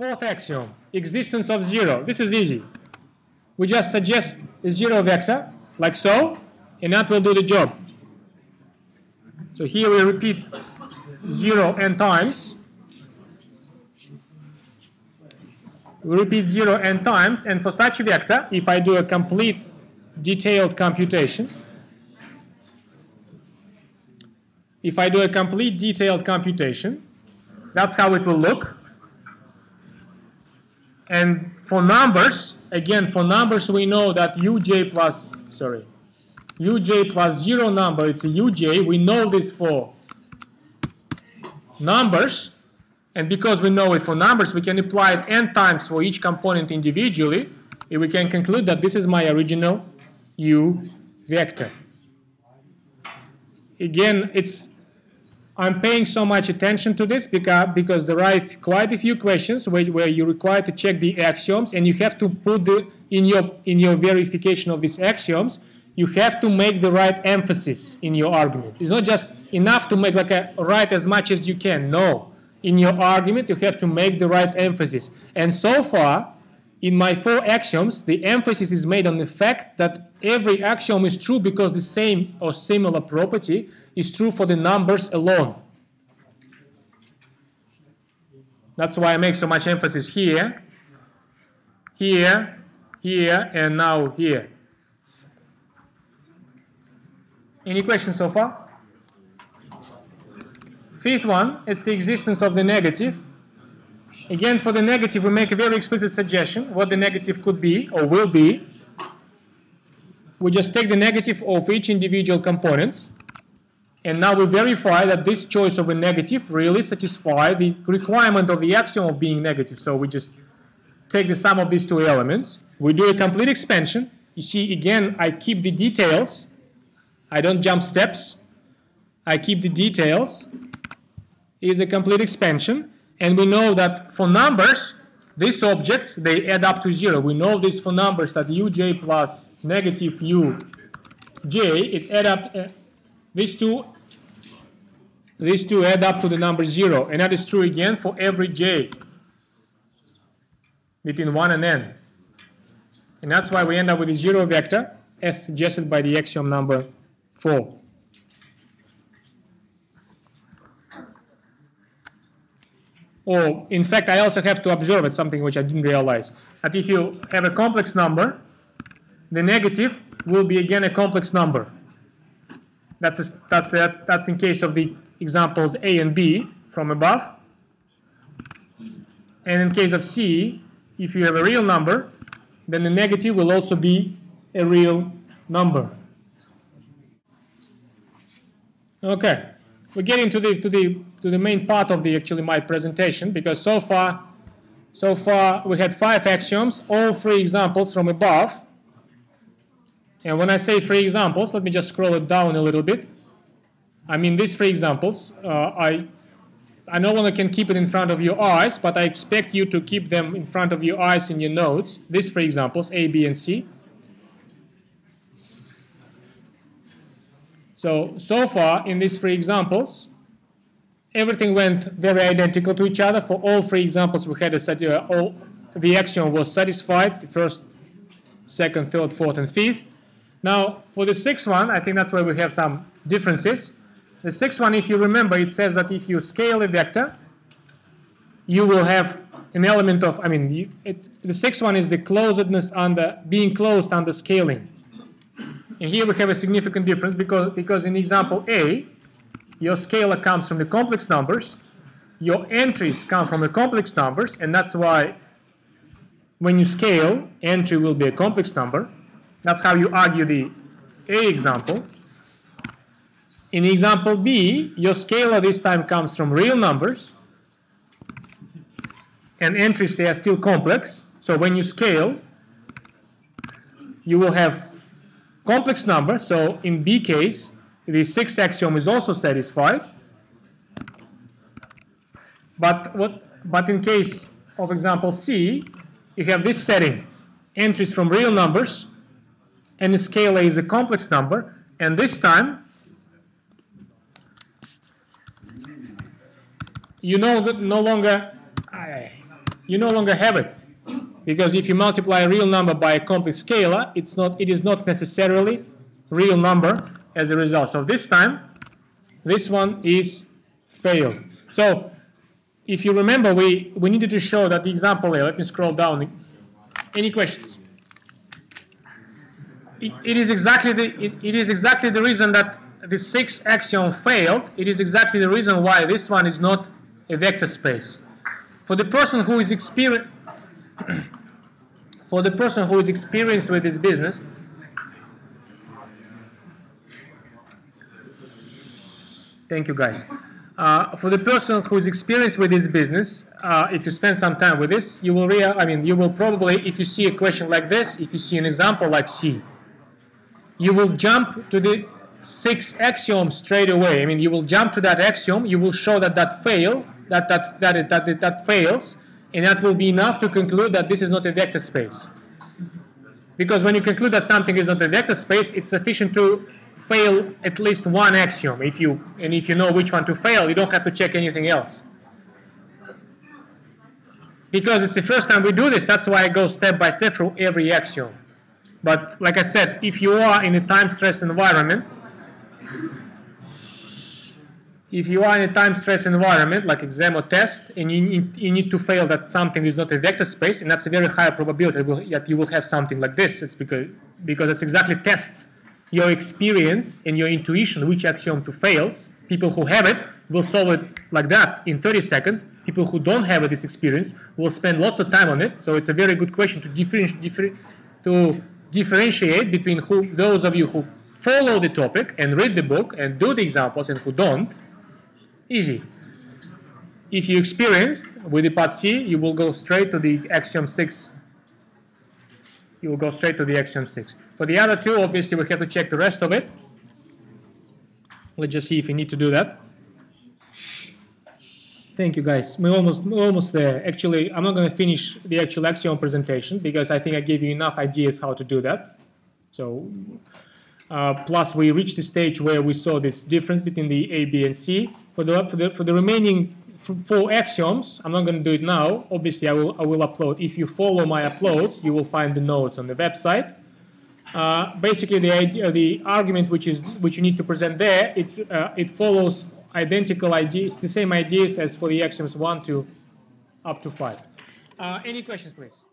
Fourth axiom, existence of zero. This is easy. We just suggest a zero vector, like so, and that will do the job. So here we repeat zero n times. We repeat zero n times, and for such a vector, if I do a complete detailed computation, that's how it will look. And for numbers, again, for numbers we know that uj plus zero number, it's a uj. We know this for numbers, and because we know it for numbers, we can apply it n times for each component individually, and we can conclude that this is my original u vector. Again, I'm paying so much attention to this because there are quite a few questions where you're required to check the axioms, and you have to put in your verification of these axioms, you have to make the right emphasis in your argument. It's not just enough to make write as much as you can. No, in your argument you have to make the right emphasis. And so far, in my four axioms, the emphasis is made on the fact that every axiom is true because the same or similar property is true for the numbers alone. That's why I make so much emphasis here, here, here, and now here. Any questions so far? Fifth one, it's the existence of the negative. Again, for the negative, we make a very explicit suggestion what the negative could be or will be. We just take the negative of each individual component, and now we verify that this choice of a negative really satisfies the requirement of the axiom of being negative. So we just take the sum of these two elements. We do a complete expansion. You see, again, I keep the details. I don't jump steps. I keep the details. It's a complete expansion. And we know that for numbers, these objects, they add up to zero. We know this for numbers, that uj plus negative uj, it add up, these two add up to the number zero. And that is true again for every j between 1 and n. And that's why we end up with a zero vector, as suggested by the axiom number 4. Or, in fact, I also have to observe it, something which I didn't realize, that if you have a complex number, the negative will be again a complex number. That's in case of the examples A and B from above. And in case of C, if you have a real number, then the negative will also be a real number. Okay, we're getting to the main part of my presentation, because so far we had 5 axioms, all 3 examples from above. And when I say 3 examples, let me just scroll it down a little bit. I mean, these 3 examples, I no longer can keep it in front of your eyes, but I expect you to keep them in front of your eyes in your notes. These 3 examples, A, B, and C. So far in these 3 examples, everything went very identical to each other. For all 3 examples, we had the axiom was satisfied, the first, second, third, fourth, and fifth. Now, for the 6th one, I think that's where we have some differences. The 6th one, if you remember, it says that if you scale a vector, you will have an element of, the 6th one is the closedness under, being closed under scaling. And here we have a significant difference because in example A, your scalar comes from the complex numbers, your entries come from the complex numbers, and that's why when you scale, entry will be a complex number. That's how you argue the A example. In example B, your scalar this time comes from real numbers, and entries, they are still complex. So when you scale, you will have complex number. So in B case, the 6th axiom is also satisfied, but in case of example C, you have this setting, entries from real numbers, and the scalar is a complex number, and this time you no longer you no longer have it. Because if you multiply a real number by a complex scalar, it is not necessarily real number as a result. So this time, this one is failed. So if you remember, we needed to show that the example here. Let me scroll down. Any questions? It is exactly the reason that the sixth axiom failed. It is exactly the reason why this one is not a vector space. For the person who is experienced with this business, thank you guys. For the person who is experienced with this business, if you spend some time with this, you will probably, if you see a question like this, if you see an example like C, you will jump to the sixth axiom straight away. I mean, you will jump to that axiom. You will show that fails, and that will be enough to conclude that this is not a vector space. Because when you conclude that something is not a vector space, it's sufficient to fail at least one axiom. If you know which one to fail, you don't have to check anything else. Because it's the first time we do this, that's why I go step by step through every axiom. But like I said, if you are in a time-stressed environment, like exam or test, and you need to fail that something is not a vector space, and that's a very high probability that you will have something like this. It's because it's exactly tests your experience and your intuition which axiom to fails. People who have it will solve it like that in 30 seconds. People who don't have this experience will spend lots of time on it. So it's a very good question to differentiate between those of you who follow the topic and read the book and do the examples and who don't. Easy. If you experience with the part C, you will go straight to the axiom 6. You will go straight to the axiom 6. For the other two, obviously, we have to check the rest of it. Let's just see if we need to do that. Thank you, guys. We're almost there. Actually, I'm not going to finish the actual axiom presentation because I think I gave you enough ideas how to do that. So, plus we reached the stage where we saw this difference between the A, B, and C. For the remaining four axioms, I'm not going to do it now. Obviously, I will upload. If you follow my uploads, you will find the notes on the website. Basically, the argument which you need to present there, it follows identical ideas, the same ideas as for the axioms 1, 2, up to 5. Any questions, please?